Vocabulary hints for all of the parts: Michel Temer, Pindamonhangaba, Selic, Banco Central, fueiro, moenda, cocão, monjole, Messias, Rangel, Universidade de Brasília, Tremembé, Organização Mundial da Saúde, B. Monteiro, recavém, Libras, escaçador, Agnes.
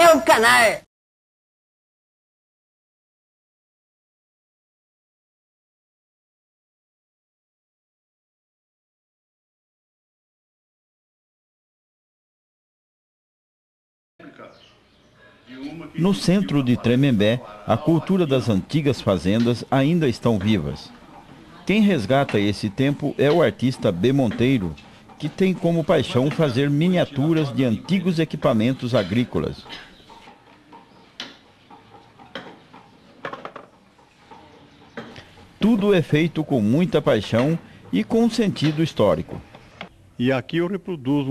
é um canalha. No centro de Tremembé, a cultura das antigas fazendas ainda estão vivas. Quem resgata esse tempo é o artista B. Monteiro, que tem como paixão fazer miniaturas de antigos equipamentos agrícolas. Tudo é feito com muita paixão e com sentido histórico. E aqui eu reproduzo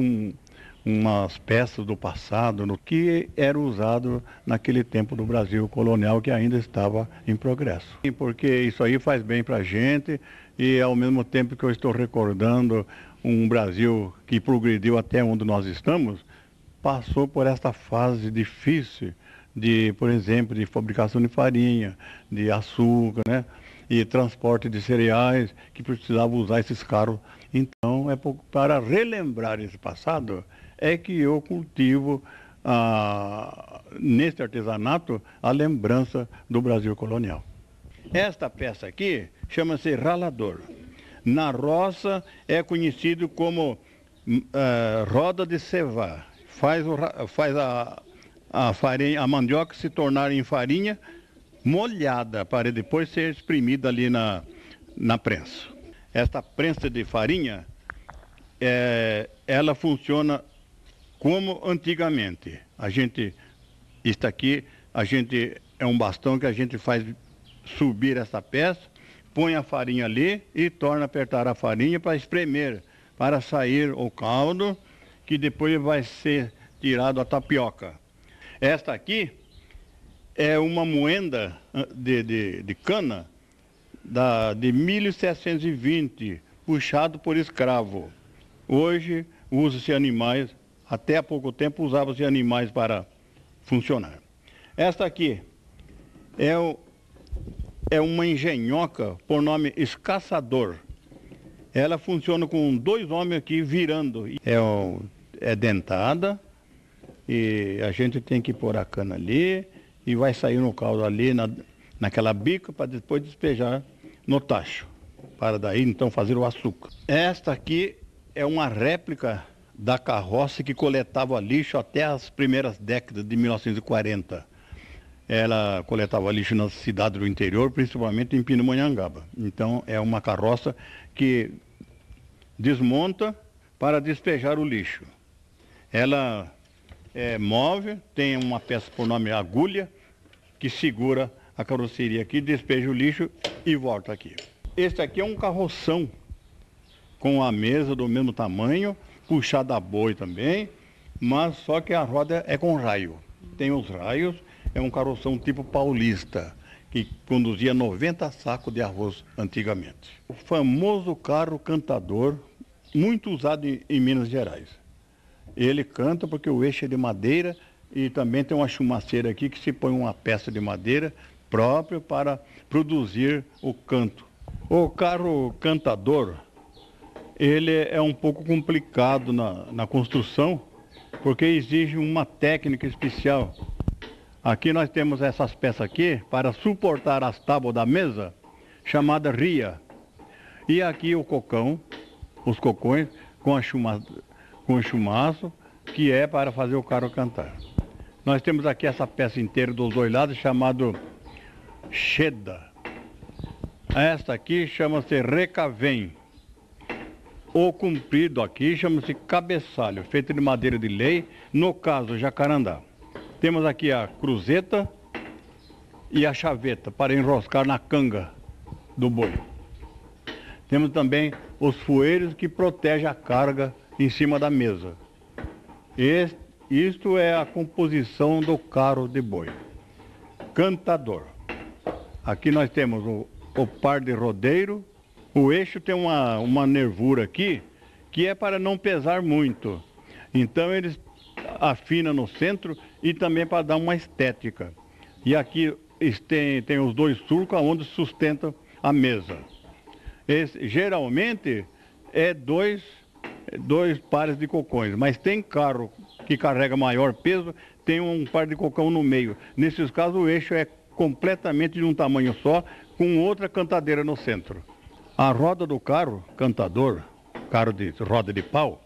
umas peças do passado, no que era usado naquele tempo no Brasil colonial, que ainda estava em progresso. Porque isso aí faz bem para a gente, e ao mesmo tempo que eu estou recordando um Brasil que progrediu até onde nós estamos, passou por esta fase difícil de, por exemplo, de fabricação de farinha, de açúcar, né? E transporte de cereais, que precisava usar esses carros. Então, é para relembrar esse passado, é que eu cultivo, neste artesanato, a lembrança do Brasil colonial. Esta peça aqui chama-se ralador. Na roça é conhecido como roda de cevar. Faz a mandioca se tornar em farinha molhada, para depois ser exprimida ali na prensa. Esta prensa de farinha, ela funciona como antigamente. É um bastão que a gente faz subir essa peça, põe a farinha ali e torna a apertar a farinha para espremer, para sair o caldo, que depois vai ser tirado a tapioca. Esta aqui é uma moenda de cana de 1720, puxado por escravo. Hoje usa-se animais, até há pouco tempo usava-se animais para funcionar. Esta aqui é uma engenhoca por nome escaçador. Ela funciona com dois homens aqui virando. É dentada, e a gente tem que pôr a cana ali e vai sair no caldo ali naquela bica, para depois despejar no tacho, para daí então fazer o açúcar. Esta aqui é uma réplica da carroça que coletava lixo até as primeiras décadas de 1940. Ela coletava lixo nas cidades do interior, principalmente em Pindamonhangaba. Então é uma carroça que desmonta para despejar o lixo. Ela move, tem uma peça por nome agulha, que segura a carroceria aqui, despeja o lixo e volta aqui. Este aqui é um carroção com a mesa do mesmo tamanho, puxada a boi também, mas só que a roda é com raio. Tem os raios, é um carroção tipo paulista, que conduzia 90 sacos de arroz antigamente. O famoso carro cantador, muito usado em Minas Gerais. Ele canta porque o eixo é de madeira, e também tem uma chumaceira aqui que se põe uma peça de madeira própria para produzir o canto. O carro cantador, ele é um pouco complicado na construção, porque exige uma técnica especial. Aqui nós temos essas peças aqui para suportar as tábuas da mesa, chamada ria. E aqui o cocão, os cocões com chumaço, que é para fazer o carro cantar. Nós temos aqui essa peça inteira dos dois lados, chamado cheda. Esta aqui chama-se recavém. O comprido aqui chama-se cabeçalho, feito de madeira de lei, no caso jacarandá. Temos aqui a cruzeta e a chaveta, para enroscar na canga do boi. Temos também os fueiros, que protegem a carga em cima da mesa. Isto é a composição do carro de boi cantador. Aqui nós temos o par de rodeiro. O eixo tem uma nervura aqui, que é para não pesar muito. Então eles afinam no centro, e também para dar uma estética. E aqui tem os dois sulcos onde sustentam a mesa. Geralmente é dois pares de cocões, mas tem carro que carrega maior peso, tem um par de cocão no meio. Nesses casos, o eixo é completamente de um tamanho só, com outra cantadeira no centro. A roda do carro, cantador, carro de roda de pau,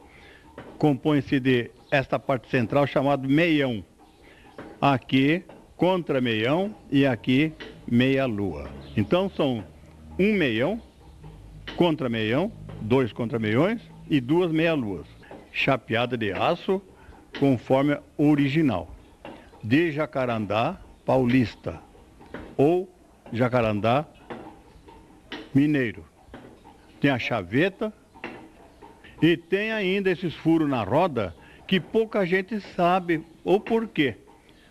compõe-se de esta parte central chamada meião. Aqui, contra meião, e aqui, meia lua. Então, são um meião, contra meião, dois contra meiões e duas meia luas, chapeada de aço, conforme original, de jacarandá paulista ou jacarandá mineiro. Tem a chaveta e tem ainda esses furos na roda que pouca gente sabe o porquê.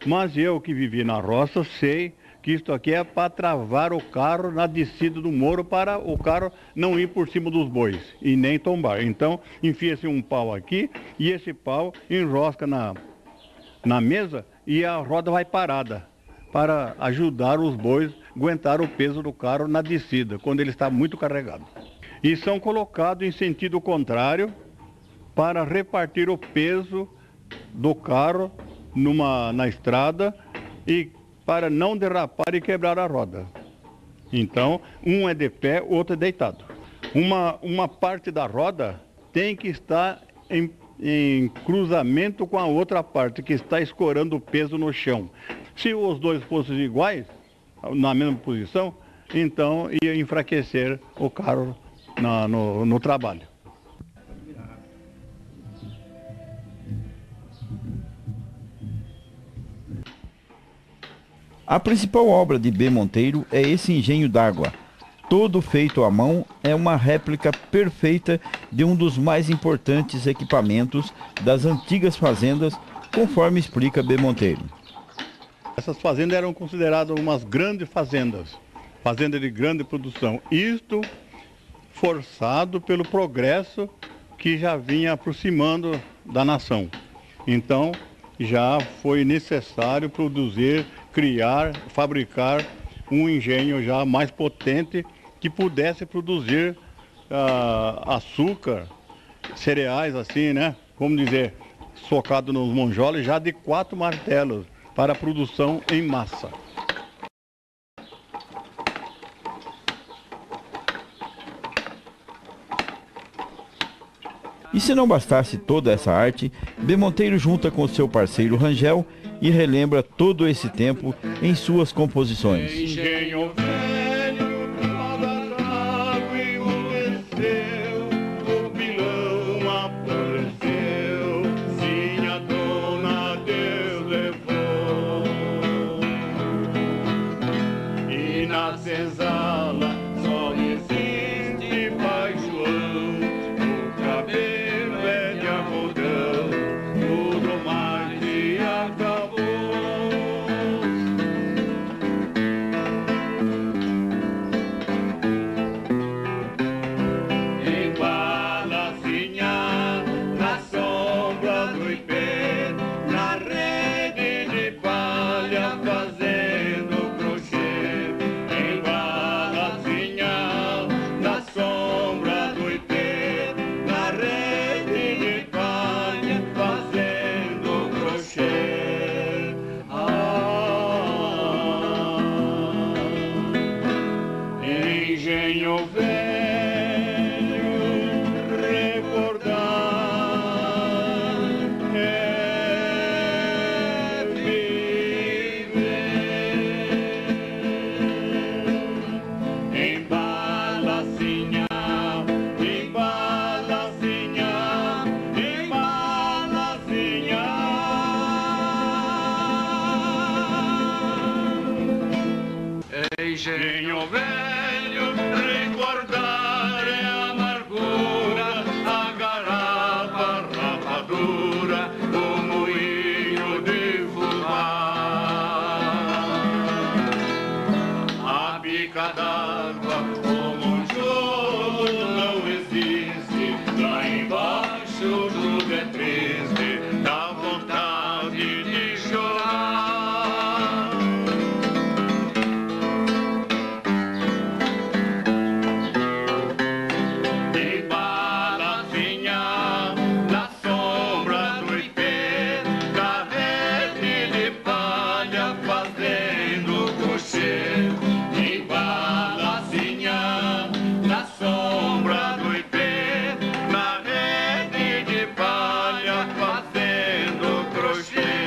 Mas eu que vivi na roça sei que isto aqui é para travar o carro na descida do morro, para o carro não ir por cima dos bois e nem tombar. Então, enfia-se um pau aqui e esse pau enrosca na mesa e a roda vai parada, para ajudar os bois a aguentar o peso do carro na descida, quando ele está muito carregado. E são colocados em sentido contrário para repartir o peso do carro na estrada e para não derrapar e quebrar a roda. Então, um é de pé, outro é deitado. Uma parte da roda tem que estar em cruzamento com a outra parte, que está escorando o peso no chão. Se os dois fossem iguais, na mesma posição, então ia enfraquecer o carro no trabalho. A principal obra de B. Monteiro é esse engenho d'água. Todo feito à mão, é uma réplica perfeita de um dos mais importantes equipamentos das antigas fazendas, conforme explica B. Monteiro. Essas fazendas eram consideradas umas grandes fazendas, fazendas de grande produção. Isto forçado pelo progresso que já vinha aproximando da nação. Então, já foi necessário produzir, criar, fabricar um engenho já mais potente que pudesse produzir açúcar, cereais assim, né? Como dizer, socado nos monjoles já de 4 martelos para produção em massa. E se não bastasse toda essa arte, B. Monteiro junta com seu parceiro Rangel e relembra todo esse tempo em suas composições. Olha fazendo crochê de balacinha na sombra do ipê, na rede de palha fazendo crochê.